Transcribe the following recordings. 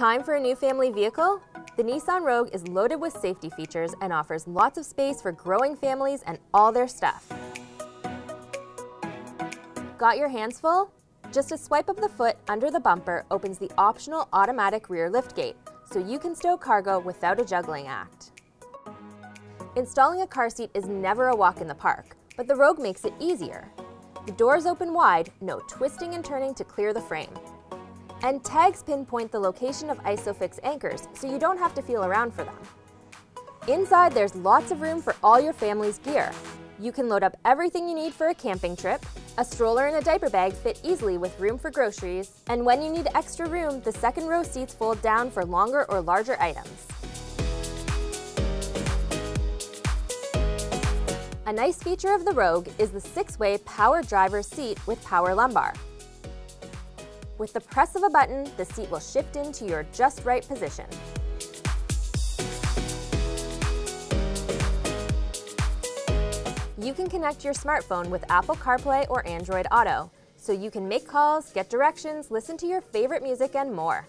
Time for a new family vehicle? The Nissan Rogue is loaded with safety features and offers lots of space for growing families and all their stuff. Got your hands full? Just a swipe of the foot under the bumper opens the optional automatic rear liftgate, so you can stow cargo without a juggling act. Installing a car seat is never a walk in the park, but the Rogue makes it easier. The doors open wide, no twisting and turning to clear the frame. And tags pinpoint the location of ISOFIX anchors, so you don't have to feel around for them. Inside, there's lots of room for all your family's gear. You can load up everything you need for a camping trip. A stroller and a diaper bag fit easily with room for groceries. And when you need extra room, the second row seats fold down for longer or larger items. A nice feature of the Rogue is the 6-way power driver's seat with power lumbar. With the press of a button, the seat will shift into your just right position. You can connect your smartphone with Apple CarPlay or Android Auto, so you can make calls, get directions, listen to your favorite music, and more.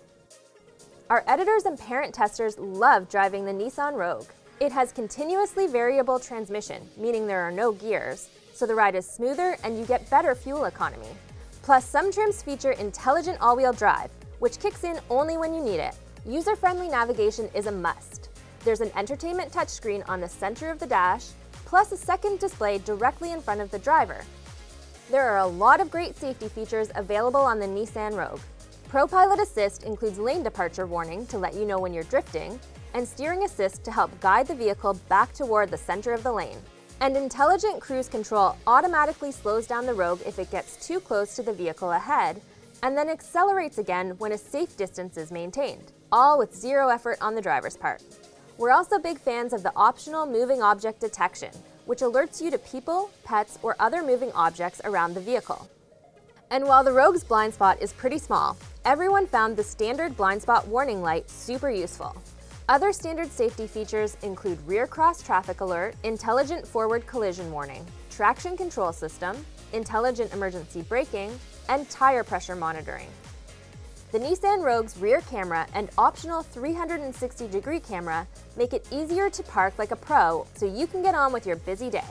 Our editors and parent testers love driving the Nissan Rogue. It has continuously variable transmission, meaning there are no gears, so the ride is smoother and you get better fuel economy. Plus, some trims feature intelligent all-wheel drive, which kicks in only when you need it. User-friendly navigation is a must. There's an entertainment touchscreen on the center of the dash, plus a second display directly in front of the driver. There are a lot of great safety features available on the Nissan Rogue. ProPilot Assist includes lane departure warning to let you know when you're drifting, and steering assist to help guide the vehicle back toward the center of the lane. And intelligent cruise control automatically slows down the Rogue if it gets too close to the vehicle ahead, and then accelerates again when a safe distance is maintained, all with zero effort on the driver's part. We're also big fans of the optional moving object detection, which alerts you to people, pets, or other moving objects around the vehicle. And while the Rogue's blind spot is pretty small, everyone found the standard blind spot warning light super useful. Other standard safety features include rear cross traffic alert, intelligent forward collision warning, traction control system, intelligent emergency braking, and tire pressure monitoring. The Nissan Rogue's rear camera and optional 360-degree camera make it easier to park like a pro, so you can get on with your busy day.